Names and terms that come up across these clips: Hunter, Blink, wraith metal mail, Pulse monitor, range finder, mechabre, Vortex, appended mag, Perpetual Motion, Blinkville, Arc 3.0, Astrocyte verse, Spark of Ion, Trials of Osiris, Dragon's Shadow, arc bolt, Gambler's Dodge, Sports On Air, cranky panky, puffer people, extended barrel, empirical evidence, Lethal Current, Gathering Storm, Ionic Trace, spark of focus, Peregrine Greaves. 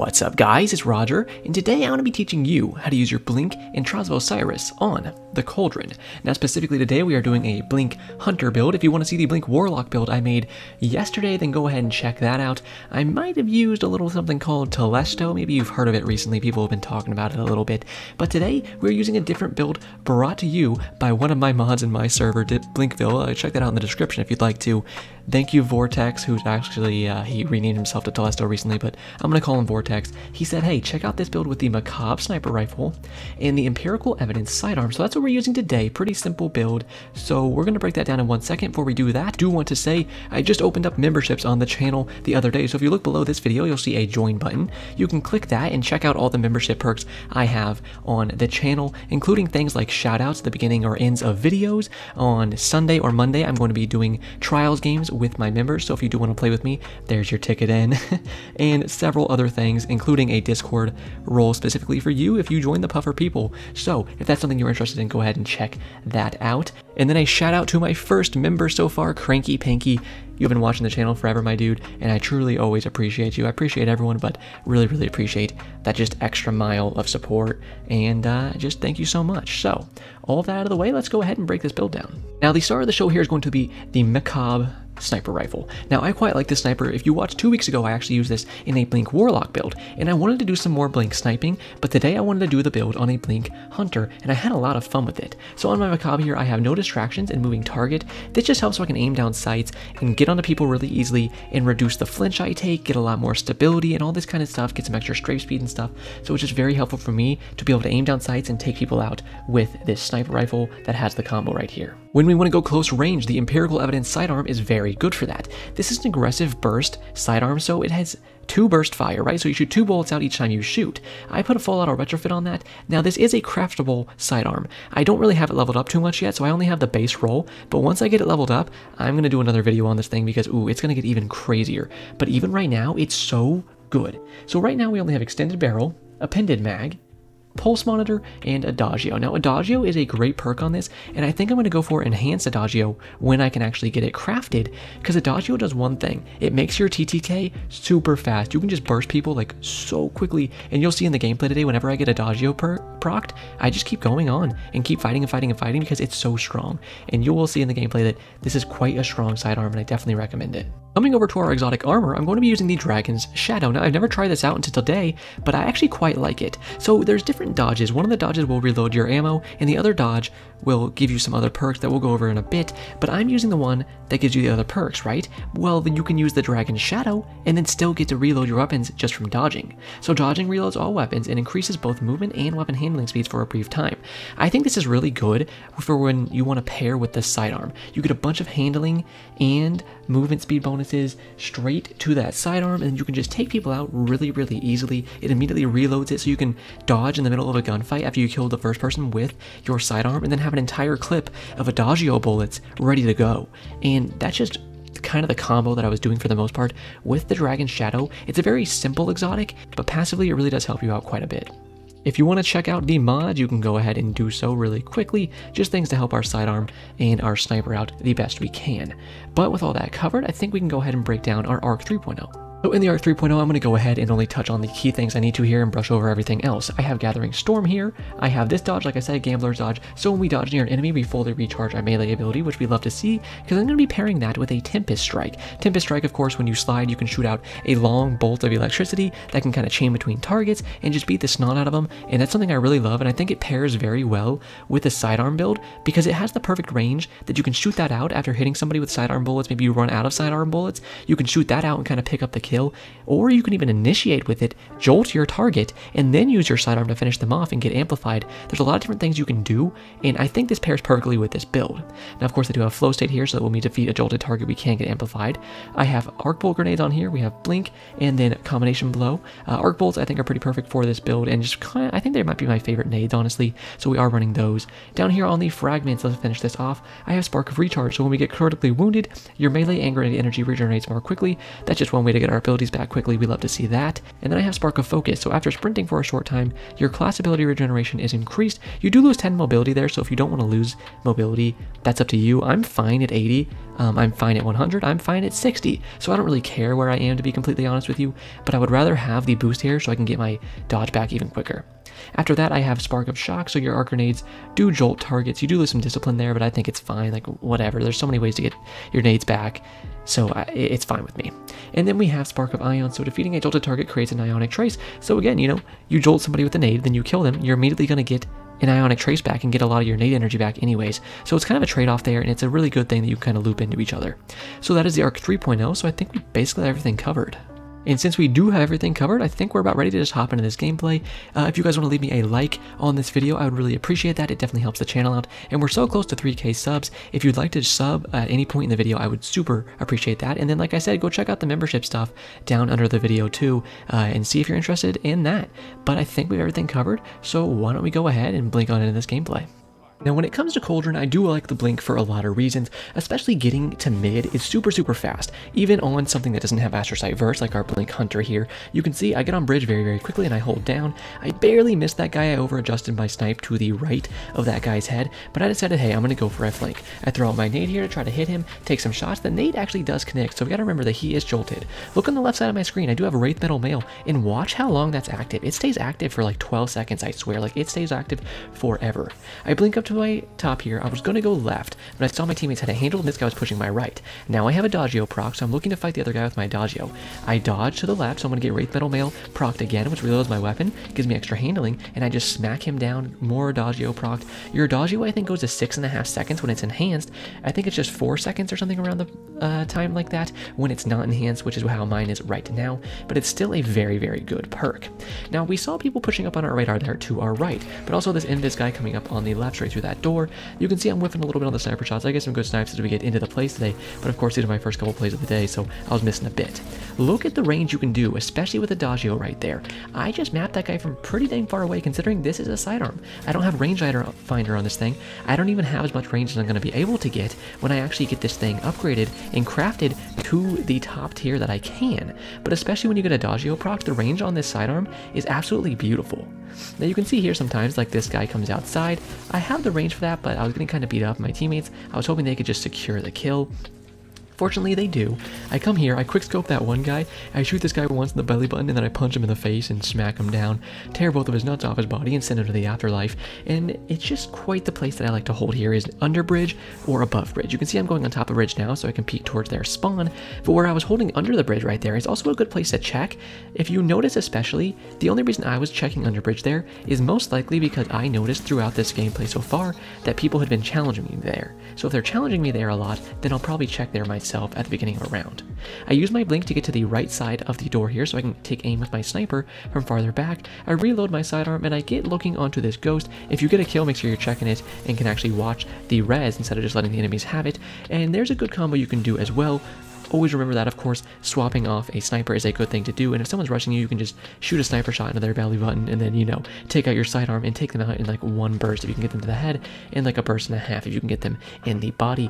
What's up guys, it's Roger, and today I'm going to be teaching you how to use your Blink and Trials of Osiris on the Cauldron. Now specifically today we are doing a Blink Hunter build. If you want to see the Blink Warlock build I made yesterday, then go ahead and check that out. I might have used a little something called Telesto, maybe you've heard of it recently, people have been talking about it a little bit. But today we're using a different build brought to you by one of my mods in my server, Blinkville. Check that out in the description if you'd like to. Thank you Vortex, who's actually, he renamed himself to Telesto recently, but I'm going to call him Vortex. He said, hey, check out this build with the Macabre Sniper Rifle and the Empirical Evidence Sidearm. So that's what we're using today, pretty simple build. So we're going to break that down in one second. Before we do that, I do want to say I just opened up memberships on the channel the other day. So if you look below this video, you'll see a join button. You can click that and check out all the membership perks I have on the channel, including things like shoutouts at the beginning or ends of videos. On Sunday or Monday, I'm going to be doing trials games with my members. So if you do want to play with me, there's your ticket in. And several other things, including a Discord role specifically for you if you join the puffer people. So if that's something you're interested in, go ahead and check that out. And then a shout out to my first member so far, Cranky Panky. You've been watching the channel forever, my dude, and I truly always appreciate you. I appreciate everyone, but really appreciate that just extra mile of support, and just thank you so much. So all that out of the way, let's go ahead and break this build down. Now the star of the show here is going to be the Mechabre Sniper Rifle. Now I quite like this sniper. If you watched 2 weeks ago, I actually used this in a Blink Warlock build, and I wanted to do some more Blink sniping, but today I wanted to do the build on a Blink Hunter, and I had a lot of fun with it. So on my Macabre here, I have no distractions and moving target. This just helps so I can aim down sights and get onto people really easily and reduce the flinch I take, get a lot more stability and all this kind of stuff, get some extra strafe speed and stuff. So it's just very helpful for me to be able to aim down sights and take people out with this sniper rifle that has the combo right here. When we want to go close range, the Empirical Evidence sidearm is very good for that. This is an aggressive burst sidearm, so it has two burst fire, right? So you shoot two bullets out each time you shoot. I put a full auto retrofit on that. Now this is a craftable sidearm. I don't really have it leveled up too much yet, so I only have the base roll, but once I get it leveled up, I'm going to do another video on this thing because, ooh, it's going to get even crazier. But even right now, it's so good. So right now we only have extended barrel, appended mag, Pulse monitor, and Adagio. Now Adagio is a great perk on this, and I think I'm going to go for enhanced Adagio when I can actually get it crafted, because Adagio does one thing. It makes your TTK super fast. You can just burst people like so quickly, and you'll see in the gameplay today whenever I get Adagio procced, I just keep going on and keep fighting because it's so strong, and you will see in the gameplay that this is quite a strong sidearm, and I definitely recommend it. Coming over to our exotic armor, I'm going to be using the Dragon's Shadow. Now I've never tried this out until today, but I actually quite like it. So there's different dodges. One of the dodges will reload your ammo, and the other dodge will give you some other perks that we'll go over in a bit, but I'm using the one that gives you the other perks, right? Well, then you can use the Dragon's Shadow and then still get to reload your weapons just from dodging. So dodging reloads all weapons and increases both movement and weapon handling speeds for a brief time. I think this is really good for when you want to pair with the sidearm. You get a bunch of handling and movement speed bonuses straight to that sidearm, and you can just take people out really easily. It immediately reloads it, so you can dodge in the middle of a gunfight after you kill the first person with your sidearm, and then have an entire clip of Adagio bullets ready to go. And that's just kind of the combo that I was doing for the most part with the Dragon's Shadow. It's a very simple exotic, but passively it really does help you out quite a bit. If you want to check out the mod, you can go ahead and do so really quickly, just things to help our sidearm and our sniper out the best we can. But with all that covered, I think we can go ahead and break down our Arc 3.0. So in the Arc 3.0, I'm going to go ahead and only touch on the key things I need to here and brush over everything else. I have Gathering Storm here, I have this dodge, like I said, Gambler's Dodge, so when we dodge near an enemy, we fully recharge our melee ability, which we love to see, because I'm going to be pairing that with a Tempest Strike. Tempest Strike, of course, when you slide, you can shoot out a long bolt of electricity that can kind of chain between targets and just beat the snot out of them, and that's something I really love, and I think it pairs very well with the sidearm build, because it has the perfect range that you can shoot that out after hitting somebody with sidearm bullets. Maybe you run out of sidearm bullets, you can shoot that out and kind of pick up the kill, or you can even initiate with it, jolt your target, and then use your sidearm to finish them off and get amplified. There's a lot of different things you can do, and I think this pairs perfectly with this build. Now, of course, I do have flow state here, so that when we defeat a jolted target, we can get amplified. I have arc bolt grenades on here, we have blink, and then combination blow. Arc bolts, I think, are pretty perfect for this build, and just kind of, I think they might be my favorite nades, honestly, so we are running those. Down here on the fragments, let's finish this off, I have spark of recharge, so when we get critically wounded, your melee and grenade energy regenerates more quickly. That's just one way to get our abilities back quickly, we love to see that. And then I have Spark of Focus, so after sprinting for a short time, your class ability regeneration is increased. You do lose 10 mobility there, so if you don't want to lose mobility, that's up to you. I'm fine at 80, I'm fine at 100, I'm fine at 60, so I don't really care where I am, to be completely honest with you, but I would rather have the boost here so I can get my dodge back even quicker. After that, I have Spark of Shock, so your arc grenades do jolt targets. You do lose some discipline there, but I think it's fine, like, whatever. There's so many ways to get your nades back, so it's fine with me. And then we have Spark of Ion, so defeating a jolted target creates an Ionic Trace. So again, you know, you jolt somebody with a nade, then you kill them, you're immediately going to get an Ionic Trace back and get a lot of your nade energy back anyways. So it's kind of a trade-off there, and it's a really good thing that you kind of loop into each other. So that is the Arc 3.0, so I think we basically have everything covered. And since we do have everything covered, I think we're about ready to just hop into this gameplay. If you guys want to leave me a like on this video, I would really appreciate that. It definitely helps the channel out. And we're so close to 3K subs. If you'd like to sub at any point in the video, I would super appreciate that. And then, like I said, go check out the membership stuff down under the video too, and see if you're interested in that. But I think we have everything covered, so why don't we go ahead and blink on into this gameplay. Now, when it comes to Cauldron, I do like the Blink for a lot of reasons, especially getting to mid is super, super fast. Even on something that doesn't have Astrocyte Verse, like our Blink Hunter here, you can see I get on bridge very, very quickly and I hold down. I barely missed that guy. I over-adjusted my snipe to the right of that guy's head, but I decided, hey, I'm going to go for a flank. I throw out my nade here to try to hit him, take some shots. The nade actually does connect, so we got to remember that he is jolted. Look on the left side of my screen. I do have a Wraith Metal Mail, and watch how long that's active. It stays active for like 12 seconds, I swear. Like, it stays active forever. I blink up to my top here. I was going to go left, but I saw my teammates had a handle and this guy was pushing my right. Now I have Adagio proc, so I'm looking to fight the other guy with my Adagio. I dodge to the left, so I'm going to get Wraith Metal Mail proc'd again, which reloads my weapon, gives me extra handling, and I just smack him down, more Adagio proc'd. Your Adagio, I think, goes to 6.5 seconds when it's enhanced. I think it's just 4 seconds or something around the time like that when it's not enhanced, which is how mine is right now, but it's still a very, very good perk. Now, we saw people pushing up on our radar there to our right, but also this invis guy coming up on the left right through that door. You can see I'm whiffing a little bit on the sniper shots. I get some good snipes as we get into the plays today, but of course these are my first couple plays of the day, so I was missing a bit. Look at the range you can do, especially with Adagio right there. I just mapped that guy from pretty dang far away, considering this is a sidearm. I don't have range finder on this thing. I don't even have as much range as I'm going to be able to get when I actually get this thing upgraded and crafted to the top tier that I can. But especially when you get Adagio proc, the range on this sidearm is absolutely beautiful. Now you can see here sometimes, like this guy comes outside. I have the range for that, but I was getting kind of beat up by my teammates. I was hoping they could just secure the kill. Fortunately, they do. I come here, I quickscope that one guy, I shoot this guy once in the belly button, and then I punch him in the face and smack him down, tear both of his nuts off his body, and send him to the afterlife. And it's just quite the place that I like to hold here, is under bridge or above bridge. You can see I'm going on top of bridge now, so I can peek towards their spawn. But where I was holding under the bridge right there is also a good place to check. If you notice especially, the only reason I was checking under bridge there is most likely because I noticed throughout this gameplay so far that people had been challenging me there. So if they're challenging me there a lot, then I'll probably check there myself at the beginning of a round. I use my blink to get to the right side of the door here so I can take aim with my sniper from farther back. I reload my sidearm and I get looking onto this ghost. If you get a kill, make sure you're checking it and can actually watch the res instead of just letting the enemies have it. And there's a good combo you can do as well. Always remember that, of course, swapping off a sniper is a good thing to do, and if someone's rushing you, you can just shoot a sniper shot into their belly button and then, you know, take out your sidearm and take them out in like one burst if you can get them to the head, and like a burst and a half if you can get them in the body.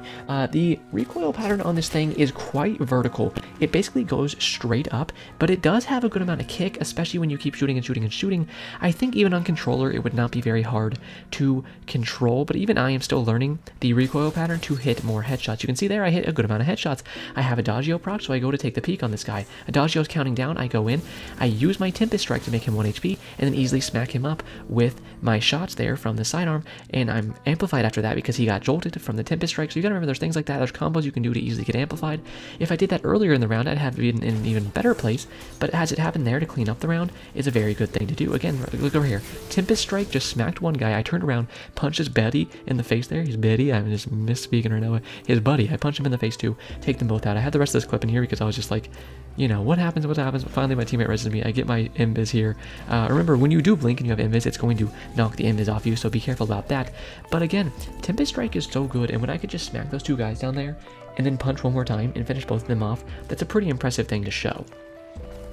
The recoil pattern on this thing is quite vertical. It basically goes straight up, but it does have a good amount of kick, especially when you keep shooting and shooting and shooting. I think even on controller, it would not be very hard to control, but even I am still learning the recoil pattern to hit more headshots. You can see there I hit a good amount of headshots. I have a Adagio proc, so I go to take the peek on this guy. Adagio's counting down, I go in, I use my Tempest Strike to make him 1 HP, and then easily smack him up with my shots there from the sidearm, and I'm amplified after that because he got jolted from the Tempest Strike, so you gotta remember there's things like that, there's combos you can do to easily get amplified. If I did that earlier in the round, I'd have been in an even better place, but as it happened there to clean up the round, is a very good thing to do. Again, look over here, Tempest Strike just smacked one guy, I turned around, punched his buddy in the face there, his buddy, I'm just misspeaking right now, his buddy, I punched him in the face too, take them both out. I had the rest of this clip in here because I was just like, you know, what happens? Finally, my teammate reses me. I get my invis here. Remember, when you do blink and you have invis, it's going to knock the invis off you, so be careful about that. But again, Tempest Strike is so good, and when I could just smack those two guys down there and then punch one more time and finish both of them off, that's a pretty impressive thing to show.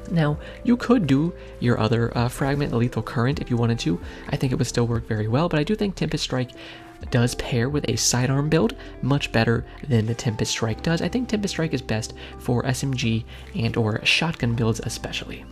Now, you could do your other fragment, the Lethal Current, if you wanted to. I think it would still work very well, but I do think Tempest Strike does pair with a sidearm build much better than the Tempest Strike does. I think Tempest Strike is best for SMG and or shotgun builds especially.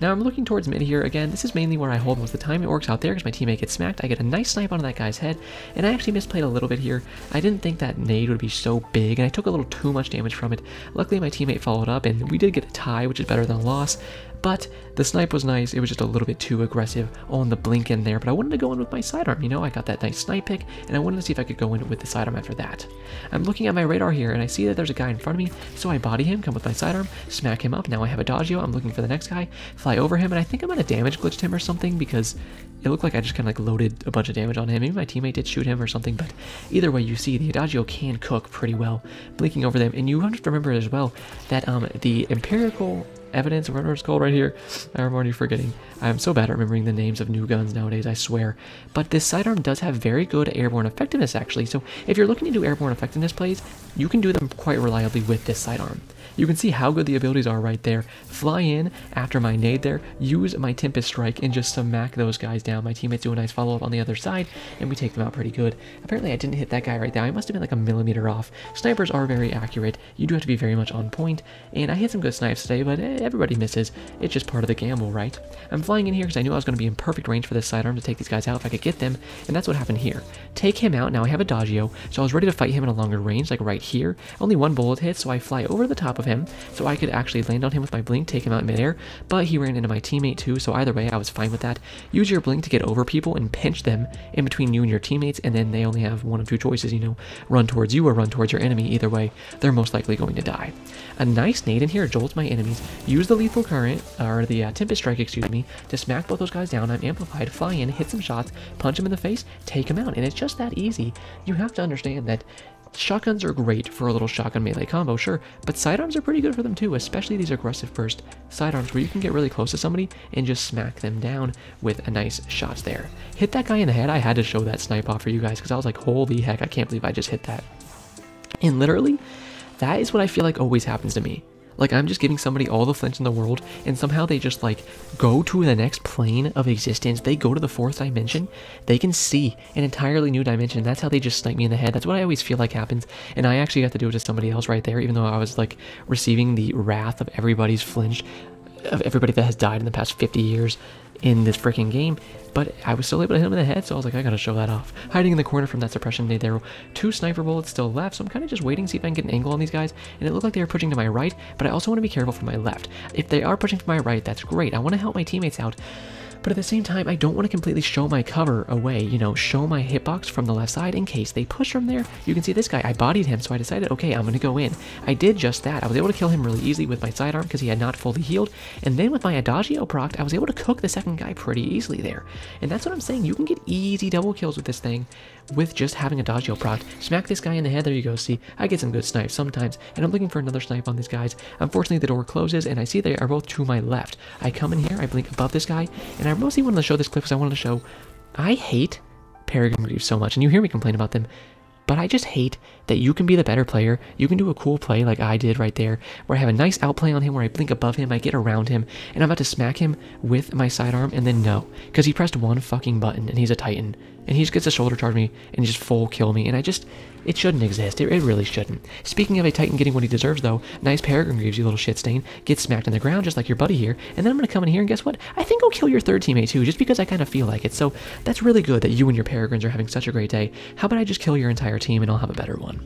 Now I'm looking towards mid here. Again, this is mainly where I hold most of the time. It works out there because my teammate gets smacked. I get a nice snipe on that guy's head, and I actually misplayed a little bit here. I didn't think that nade would be so big, and I took a little too much damage from it. Luckily, my teammate followed up, and we did get a tie, which is better than a loss. But the snipe was nice. It was just a little bit too aggressive on the blink in there, but I wanted to go in with my sidearm. You know, I got that nice snipe pick, and I wanted to see if I could go in with the sidearm after that. I'm looking at my radar here, and I see that there's a guy in front of me, so I body him, come with my sidearm, smack him up. Now I have Adagio. I'm looking for the next guy, fly over him, and I think I might have damage glitched him or something, because it looked like I just kind of like loaded a bunch of damage on him. Maybe my teammate did shoot him or something, but either way, you see the Adagio can cook pretty well, blinking over them. And you have to remember as well that the empirical evidence, whatever it's called right here, I'm already forgetting. I'm so bad at remembering the names of new guns nowadays, I swear. But this sidearm does have very good airborne effectiveness, actually. So if you're looking to do airborne effectiveness plays, you can do them quite reliably with this sidearm. You can see how good the abilities are right there. Fly in after my nade there, use my Tempest Strike, and just smack those guys down. My teammates do a nice follow-up on the other side, and we take them out pretty good. Apparently, I didn't hit that guy right there. I must have been like a millimeter off. Snipers are very accurate. You do have to be very much on point, and I hit some good snipes today, but everybody misses. It's just part of the gamble, right? I'm flying in here because I knew I was going to be in perfect range for this sidearm to take these guys out if I could get them, and that's what happened here. Take him out. Now I have Adagio, so I was ready to fight him in a longer range, like right here. Only one bullet hit, so I fly over the top of him, so I could actually land on him with my blink, take him out in midair, but he ran into my teammate too, so either way, I was fine with that. Use your blink to get over people and pinch them in between you and your teammates, and then they only have one of two choices, you know, run towards you or run towards your enemy. Either way, they're most likely going to die. A nice nade in here jolts my enemies. Use the Lethal Current, or the Tempest Strike, excuse me, to smack both those guys down. I'm amplified, fly in, hit some shots, punch him in the face, take him out, and it's just that easy. You have to understand that shotguns are great for a little shotgun melee combo, sure, but sidearms are pretty good for them too, especially these aggressive burst sidearms where you can get really close to somebody and just smack them down with a nice shot there. Hit that guy in the head. I had to show that snipe off for you guys because I was like, holy heck, I can't believe I just hit that. And literally, that is what I feel like always happens to me. Like, I'm just giving somebody all the flinch in the world, and somehow they just, like, go to the next plane of existence. They go to the fourth dimension. They can see an entirely new dimension. That's how they just snipe me in the head. That's what I always feel like happens, and I actually got to do it to somebody else right there, even though I was, like, receiving the wrath of everybody's flinch, of everybody that has died in the past 50 years in this freaking game. But I was still able to hit him in the head, so I was like, I gotta show that off. Hiding in the corner from that suppression nade there. Two sniper bullets still left, so I'm kind of just waiting to see if I can get an angle on these guys. And it looked like they were pushing to my right, but I also want to be careful from my left. If they are pushing to my right, that's great. I want to help my teammates out. But at the same time, I don't want to completely show my cover away, you know, show my hitbox from the left side in case they push from there. You can see this guy, I bodied him, so I decided, okay, I'm going to go in. I did just that. I was able to kill him really easily with my sidearm because he had not fully healed. And then with my Adagio proc, I was able to cook the second guy pretty easily there. And that's what I'm saying. You can get easy double kills with this thing with just having Adagio proc. Smack this guy in the head. There you go. See, I get some good snipes sometimes, and I'm looking for another snipe on these guys. Unfortunately, the door closes, and I see they are both to my left. I come in here, I blink above this guy, and I mostly wanted to show this clip because I wanted to show I hate Peregrine Greaves so much, and you hear me complain about them, but I just hate that you can be the better player. You can do a cool play like I did right there, where I have a nice outplay on him, where I blink above him, I get around him, and I'm about to smack him with my sidearm, and then no, because he pressed one fucking button, and he's a titan, and he just gets a shoulder charge me, and just full kill me, and I just, it shouldn't exist. It really shouldn't. Speaking of a titan getting what he deserves, though, nice Peregrine Greaves, you little shit stain, gets smacked in the ground, just like your buddy here, and then I'm gonna come in here, and guess what? I think I'll kill your third teammate, too, just because I kind of feel like it, so that's really good that you and your Peregrines are having such a great day. How about I just kill your entire team, and I'll have a better one.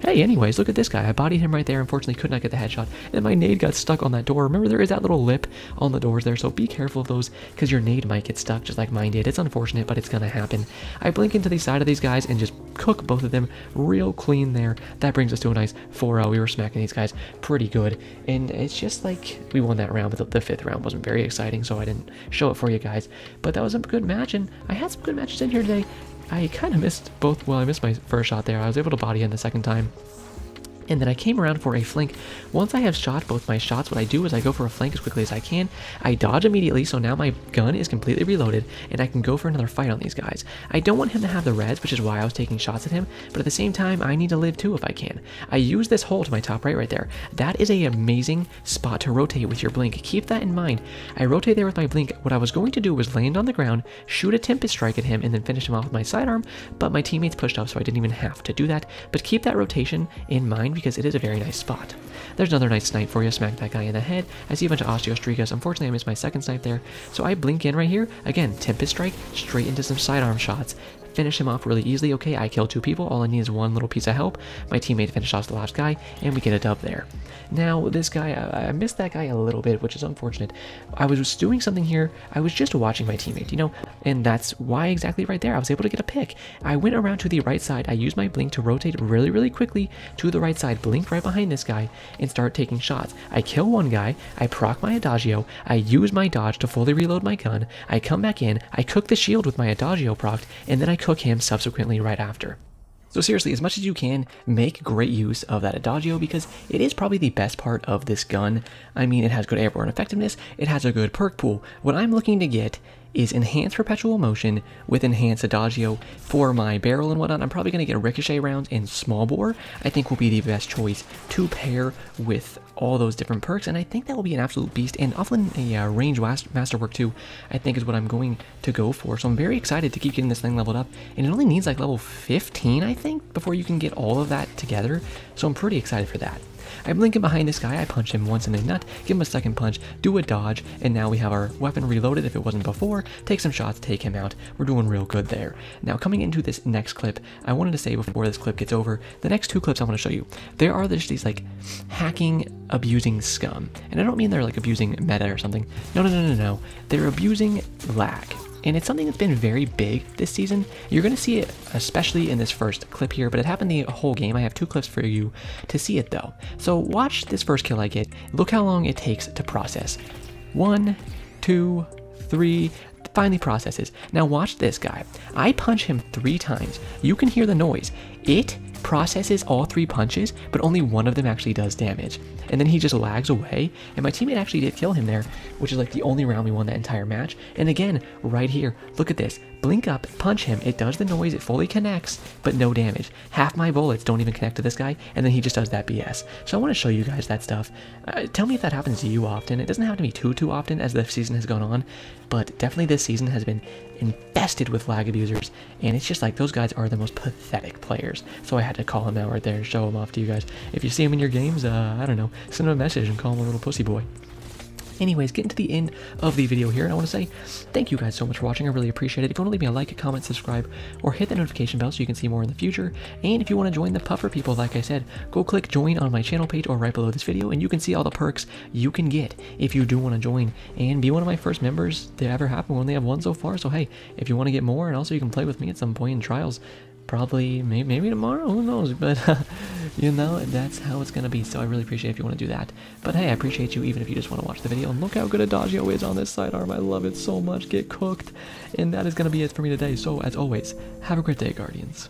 Hey, anyways, look at this guy. I bodied him right there. Unfortunately, could not get the headshot, and my nade got stuck on that door. Remember, there is that little lip on the doors there, so be careful of those, because your nade might get stuck, just like mine did. It's unfortunate, but it's gonna happen. I blink into the side of these guys and just cook both of them real clean there. That brings us to a nice 4-0. We were smacking these guys pretty good, and it's just like we won that round, but the fifth round wasn't very exciting, so I didn't show it for you guys. But that was a good match, and I had some good matches in here today. I kind of missed both. Well, I missed my first shot there. I was able to body in the second time. And then I came around for a flank. Once I have shot both my shots, what I do is I go for a flank as quickly as I can. I dodge immediately, so now my gun is completely reloaded, and I can go for another fight on these guys. I don't want him to have the reds, which is why I was taking shots at him, but at the same time, I need to live too if I can. I use this hole to my top right there. That is an amazing spot to rotate with your blink. Keep that in mind. I rotate there with my blink. What I was going to do was land on the ground, shoot a Tempest Strike at him, and then finish him off with my sidearm, but my teammates pushed up, so I didn't even have to do that. But keep that rotation in mind, because it is a very nice spot. There's another nice snipe for you. Smack that guy in the head. I see a bunch of Osteostrigas. Unfortunately, I missed my second snipe there. So I blink in right here. Again, Tempest Strike straight into some sidearm shots. Finish him off really easily. Okay, I killed two people. All I need is one little piece of help. My teammate finished off the last guy, and we get a dub there. Now, this guy, I missed that guy a little bit, which is unfortunate. I was just doing something here. I was just watching my teammate, you know, and that's why exactly right there I was able to get a pick. I went around to the right side. I used my blink to rotate really, really quickly to the right side, blink right behind this guy, and start taking shots. I kill one guy. I proc my Adagio. I use my dodge to fully reload my gun. I come back in. I cook the shield with my Adagio proc, and then I cook him subsequently right after. So seriously, as much as you can, make great use of that Adagio, because it is probably the best part of this gun. I mean, it has good airborne effectiveness, it has a good perk pool. What I'm looking to get is enhanced perpetual motion with enhanced Adagio for my barrel and whatnot. I'm probably going to get ricochet rounds and small bore. I think will be the best choice to pair with all those different perks, and I think that will be an absolute beast, and often a range masterwork too, I think, is what I'm going to go for. So I'm very excited to keep getting this thing leveled up, and it only needs like level 15, I think, before you can get all of that together, so I'm pretty excited for that. I'm blinking behind this guy. I punch him once in the nut, give him a second punch, do a dodge, and now we have our weapon reloaded if it wasn't before. Take some shots, take him out. We're doing real good there. Now, coming into this next clip, I wanted to say before this clip gets over, the next two clips I want to show you, there are just these like hacking, abusing scum. And I don't mean they're like abusing meta or something. No. They're abusing lag. And it's something that's been very big this season. You're going to see it, especially in this first clip here, but it happened the whole game. I have two clips for you to see it though. So watch this first kill I get. Look how long it takes to process. 1, 2, 3, finally processes. Now watch this guy. I punch him 3 times. You can hear the noise. It processes all 3 punches, but only one of them actually does damage. And then he just lags away, and my teammate actually did kill him there, which is like the only round we won that entire match. And again, right here, look at this. Blink up, punch him, it does the noise, it fully connects, but no damage. Half my bullets don't even connect to this guy, and then he just does that BS. So I want to show you guys that stuff. Tell me if that happens to you often. It doesn't happen to me too often as the season has gone on, but definitely this season has been infested with lag abusers, and it's just like those guys are the most pathetic players. So I had to call him out right there and show him off to you guys. If you see him in your games, I don't know, send him a message and call him a little pussy boy. Anyways, getting to the end of the video here, and I want to say thank you guys so much for watching. I really appreciate it. If you want to leave me a like, a comment, subscribe, or hit the notification bell so you can see more in the future. And if you want to join the puffer people, like I said, go click join on my channel page or right below this video, and you can see all the perks you can get if you do want to join and be one of my first members that ever happened. We only have one so far, so hey, if you want to get more, and also you can play with me at some point in Trials, probably maybe tomorrow, who knows, but you know, that's how it's gonna be. So I really appreciate it if you want to do that. But hey, I appreciate you even if you just want to watch the video, and look how good Adagio is on this sidearm. I love it so much. Get cooked. And that is gonna be it for me today. So as always, have a great day, Guardians.